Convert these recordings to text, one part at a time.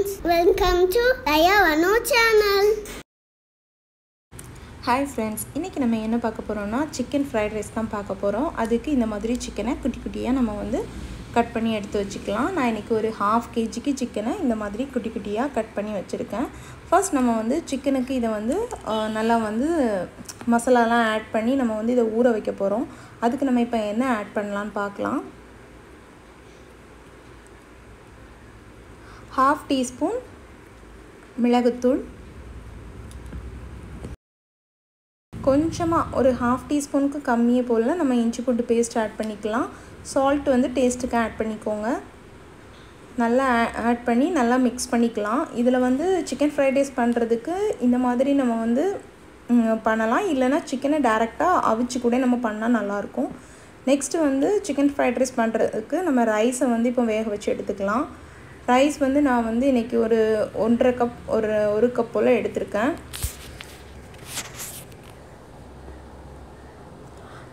friends, welcome to Dayavano channel. Hi friends, இன்னைக்கு நம்ம என்ன பார்க்க போறோம்னா chicken fried rice தான் பார்க்க போறோம். அதுக்கு இந்த மாதிரி chicken-ஐ குட்டி குட்டியா நம்ம வந்து கட் பண்ணி எடுத்து வச்சுக்கலாம். நான் இன்னைக்கு ஒரு 1/2 kg chicken-ஐ இந்த மாதிரி குட்டி குட்டியா கட் பண்ணி வச்சிருக்கேன். First நம்ம வந்து chicken-க்கு இத வந்து நல்லா வந்து மசாலாலாம் ஆட் பண்ணி நம்ம வந்து இத ஊற வைக்க போறோம். அதுக்கு நம்ம இப்போ என்ன ஆட் பண்ணலாம்னு பார்க்கலாம். 1/2 teaspoon மிளகுத்தூள், கொஞ்சமாக ஒரு 1/2 டீஸ்பூனுக்கு கம்மியே போல நம்ம இஞ்சி பூண்டு பேஸ்ட் ஆட் பண்ணிக்கலாம். சால்ட் வந்து டேஸ்ட்டுக்கு ஆட் பண்ணிக்கோங்க. நல்லா ஆட் பண்ணி நல்லா மிக்ஸ் பண்ணிக்கலாம். இதில் வந்து சிக்கன் ஃப்ரைட் ரைஸ் பண்ணுறதுக்கு இந்த மாதிரி நம்ம வந்து பண்ணலாம். இல்லைனா சிக்கனை டைரெக்டாக அவிச்சு கூட நம்ம பண்ணால் நல்லாயிருக்கும். நெக்ஸ்ட்டு வந்து சிக்கன் ஃப்ரைட் ரைஸ் பண்ணுறதுக்கு நம்ம ரைஸை வந்து இப்போ வேக வச்சு எடுத்துக்கலாம். ரைஸ் வந்து நான் வந்து இன்றைக்கி ஒரு 1.5 கப் ஒரு கப் போல் எடுத்திருக்கேன்.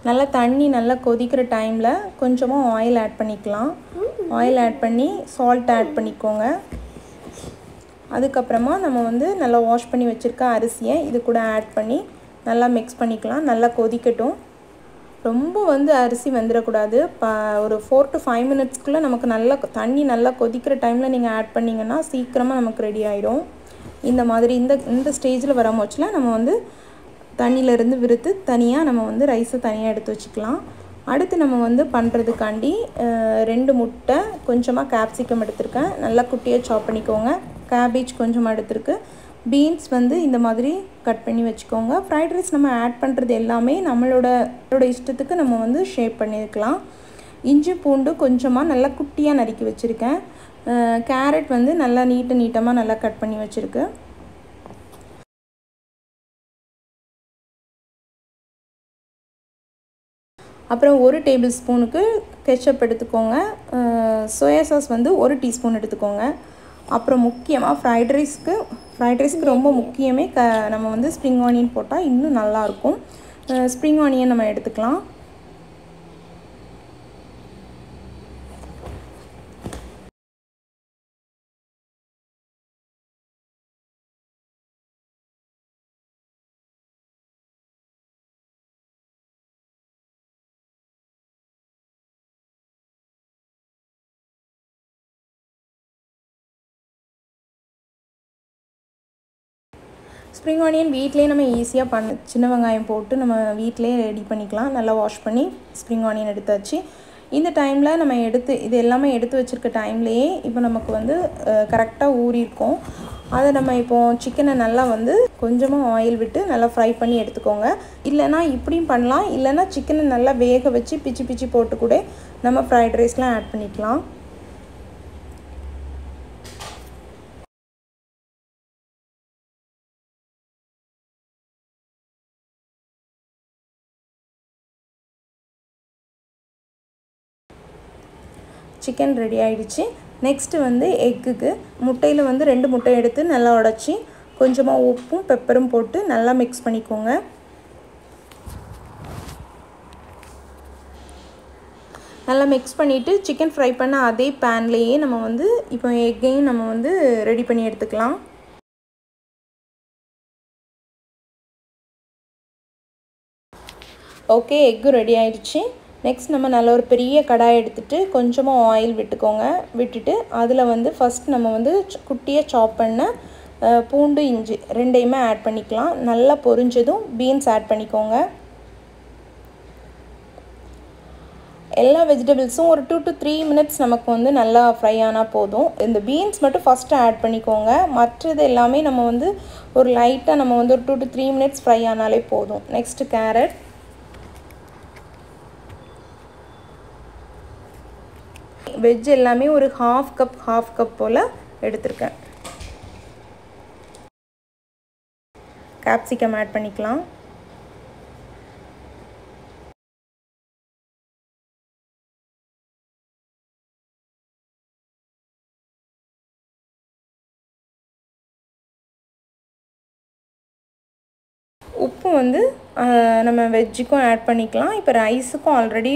நல்லா தண்ணி நல்லா கொதிக்கிற டைமில் கொஞ்சமாக ஆயில் ஆட் பண்ணிக்கலாம். ஆயில் ஆட் பண்ணி சால்ட் ஆட் பண்ணிக்கோங்க. அதுக்கப்புறமா நம்ம வந்து நல்லா வாஷ் பண்ணி வச்சுருக்க அரிசியை இது கூட ஆட் பண்ணி நல்லா மிக்ஸ் பண்ணிக்கலாம். நல்லா கொதிக்கட்டும். ரொம்ப வந்து அரிசி வெந்துடக்கூடாது. ஒரு 4 to 5 minutesக்குள்ளே நமக்கு நல்லா தண்ணி நல்லா கொதிக்கிற டைமில் நீங்கள் ஆட் பண்ணிங்கன்னா சீக்கிரமாக நமக்கு ரெடி ஆகிடும். இந்த மாதிரி இந்த ஸ்டேஜில் வரமோச்சில் நம்ம வந்து தண்ணியிலேருந்து விறுத்து தனியாக நம்ம வந்து ரைஸை தனியாக எடுத்து வச்சுக்கலாம். அடுத்து நம்ம வந்து பண்ணுறதுக்காண்டி 2 முட்டை கொஞ்சமாக கேப்சிகம் எடுத்திருக்கேன். நல்லா குட்டியாக சாப் பண்ணிக்கோங்க. கேபேஜ் கொஞ்சமாக எடுத்திருக்கு. பீன்ஸ் வந்து இந்த மாதிரி கட் பண்ணி வச்சுக்கோங்க. ஃப்ரைட் ரைஸ் நம்ம ஆட் பண்ணுறது எல்லாமே நம்மளோட இஷ்டத்துக்கு நம்ம வந்து ஷேப் பண்ணியிருக்கலாம். இஞ்சி பூண்டு கொஞ்சமாக நல்லா குட்டியாக நறுக்கி வச்சுருக்கேன். கேரட் வந்து நல்லா நீட்டமாக நல்லா கட் பண்ணி வச்சுருக்கு. அப்புறம் 1 டேபிள் ஸ்பூனுக்கு கெச்சப் எடுத்துக்கோங்க. சோயா சாஸ் வந்து 1 டீஸ்பூன் எடுத்துக்கோங்க. அப்புறம் முக்கியமாக ஃப்ரைட் ரைஸ்க்கு ரொம்ப முக்கியமே நம்ம வந்து ஸ்ப்ரிங் ஆனியன் போட்டால் இன்னும் நல்லாயிருக்கும். ஸ்ப்ரிங் ஆனியன் நம்ம எடுத்துக்கலாம். ஸ்ப்ரிங் ஆனியன் வீட்டிலே நம்ம ஈஸியாக சின்ன வெங்காயம் போட்டு நம்ம வீட்டிலே ரெடி பண்ணிக்கலாம். நல்லா வாஷ் பண்ணி ஸ்ப்ரிங் ஆனியன் எடுத்தாச்சு. இந்த டைமில் நம்ம இது எல்லாமே எடுத்து வச்சுருக்க டைம்லேயே இப்போ நமக்கு வந்து கரெக்டாக ஊறியிருக்கோம். அதை நம்ம இப்போது சிக்கனை நல்லா வந்து கொஞ்சமாக ஆயில் விட்டு நல்லா ஃப்ரை பண்ணி எடுத்துக்கோங்க. இல்லைனா இப்படியும் பண்ணலாம். இல்லைனா சிக்கனை நல்லா வேக வச்சு பிச்சு பிச்சு போட்டு கூட நம்ம ஃப்ரைட் ரைஸ்லாம் ஆட் பண்ணிக்கலாம். சிக்கன் ரெடி ஆகிடுச்சு. நெக்ஸ்ட்டு வந்து எக்குக்கு முட்டையில் வந்து 2 முட்டை எடுத்து நல்லா உடச்சி கொஞ்சமாக உப்பும் பெப்பரும் போட்டு நல்லா மிக்ஸ் பண்ணிக்கோங்க. நல்லா மிக்ஸ் பண்ணிவிட்டு சிக்கன் ஃப்ரை பண்ண அதே பேன்லேயே நம்ம வந்து இப்போ எக்கையும் நம்ம வந்து ரெடி பண்ணி எடுத்துக்கலாம். ஓகே, எக்கும் ரெடி ஆகிடுச்சு. நெக்ஸ்ட் நம்ம நல்ல ஒரு பெரிய கடாய் எடுத்துகிட்டு கொஞ்சமாக ஆயில் விட்டுக்கோங்க. விட்டுட்டு அதில் வந்து ஃபஸ்ட் நம்ம வந்து குட்டியாக சாப் பண்ண பூண்டு இஞ்சி 2ஐயுமே ஆட் பண்ணிக்கலாம். நல்லா பொரிஞ்சதும் பீன்ஸ் ஆட் பண்ணிக்கோங்க. எல்லா வெஜிடபிள்ஸும் ஒரு 2 to 3 minutes நமக்கு வந்து நல்லா ஃப்ரை ஆனால் போதும். இந்த பீன்ஸ் மட்டும் ஃபஸ்ட்டு ஆட் பண்ணிக்கோங்க. மற்றது எல்லாமே நம்ம வந்து ஒரு லைட்டாக நம்ம வந்து ஒரு 2 to 3 minutes ஃப்ரை ஆனாலே போதும். Next carrot. வெஜ் எல்லாமே ஒரு 1/2 கப் போல் எடுத்திருக்கேன். கேப்சிகம் ஆட் பண்ணிக்கலாம். உப்பு வந்து நம்ம வெஜ்ஜுக்கும் ஆட் பண்ணிக்கலாம். இப்போ ரைஸுக்கும் ஆல்ரெடி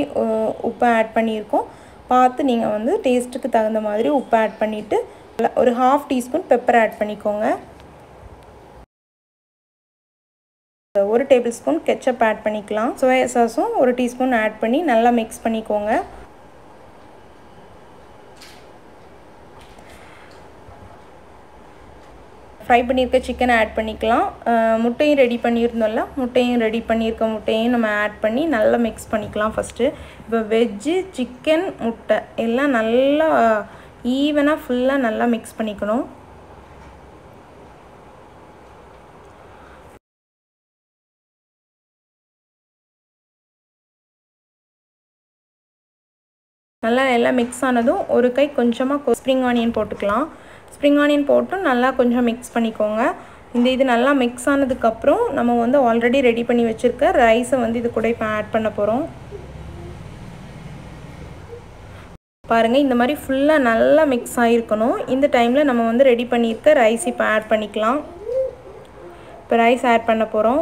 உப்பு ஆட் பண்ணியிருக்கோம். பார்த்து நீங்கள் வந்து டேஸ்ட்டுக்கு தகுந்த மாதிரி உப்பு ஆட் பண்ணிவிட்டு ஒரு 1/2 டீஸ்பூன் பெப்பர் ஆட் பண்ணிக்கோங்க. ஒரு டேபிள் ஸ்பூன் கெச்சப் ஆட் பண்ணிக்கலாம். சோயா சாஸும் ஒரு டீஸ்பூன் ஆட் பண்ணி நல்லா மிக்ஸ் பண்ணிக்கோங்க. ஃப்ரை பண்ணியிருக்க சிக்கனை ஆட் பண்ணிக்கலாம். முட்டையும் ரெடி பண்ணியிருந்தோம்ல, முட்டையும் ரெடி பண்ணியிருக்க முட்டையும் நம்ம ஆட் பண்ணி நல்லா மிக்ஸ் பண்ணிக்கலாம். ஃபஸ்ட்டு இப்போ வெஜ்ஜு சிக்கன் முட்டை எல்லாம் நல்லா ஈவனாக ஃபுல்லாக நல்லா மிக்ஸ் பண்ணிக்கணும். நல்லா எல்லாம் மிக்ஸ் ஆனதும் ஒரு கை கொஞ்சமாக ஸ்ப்ரிங் ஆனியன் போட்டுக்கலாம். ஸ்ப்ரிங் ஆனியன் போட்டு நல்லா கொஞ்சம் மிக்ஸ் பண்ணிக்கோங்க. இது நல்லா மிக்ஸ் ஆனதுக்கப்புறம் நம்ம வந்து ஆல்ரெடி ரெடி பண்ணி வச்சுருக்க ரைஸை வந்து இது கூட இப்போ ஆட் பண்ண போகிறோம். பாருங்கள், இந்த மாதிரி ஃபுல்லாக நல்லா மிக்ஸ் ஆகிருக்கணும். இந்த டைமில் நம்ம வந்து ரெடி பண்ணியிருக்க ரைஸ் இப்போ ஆட் பண்ணிக்கலாம். இப்போ ரைஸ் ஆட் பண்ண போகிறோம்.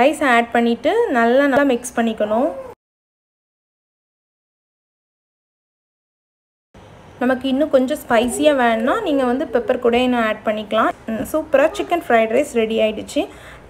ரைஸ் ஆட் பண்ணிவிட்டு நல்லா நல்லா மிக்ஸ் பண்ணிக்கணும். நமக்கு இன்னும் கொஞ்சம் ஸ்பைஸியாக வேணும்னா நீங்கள் வந்து பெப்பர் கூட இன்னும் ஆட் பண்ணிக்கலாம். சூப்பராக சிக்கன் ஃப்ரைட் ரைஸ் ரெடி ஆகிடுச்சு.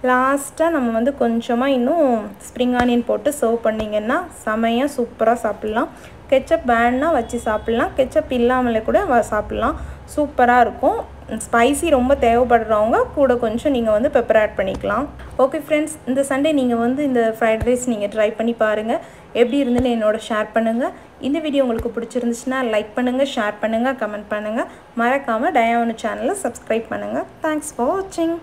லாஸ்ட்டாக நம்ம வந்து கொஞ்சமாக இன்னும் ஸ்ப்ரிங் ஆனியன் போட்டு சர்வ் பண்ணிங்கன்னா செமையாக சூப்பராக சாப்பிட்லாம். கெச்சப் வேணுன்னா வச்சு சாப்பிட்லாம், கெச்சப் இல்லாமலே கூட சாப்பிட்லாம். சூப்பராக இருக்கும். ஸ்பைசி ரொம்ப தேவைப்படுறவங்க கூட கொஞ்சம் நீங்கள் வந்து பெப்பர் ஆட் பண்ணிக்கலாம். ஓகே ஃப்ரெண்ட்ஸ், இந்த சண்டே நீங்கள் வந்து இந்த ஃப்ரைட் ரைஸ் நீங்கள் ட்ரை பண்ணி பாருங்கள். எப்படி இருந்துன்னு என்னோட ஷேர் பண்ணுங்கள். இந்த வீடியோ உங்களுக்கு பிடிச்சிருந்துச்சுன்னா லைக் பண்ணுங்கள், ஷேர் பண்ணுங்கள், கமெண்ட் பண்ணுங்கள். மறக்காமல் டயானு சேனலை சப்ஸ்கிரைப் பண்ணுங்கள். தேங்க்ஸ் ஃபார் வாட்சிங்.